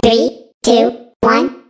3, 2, 1.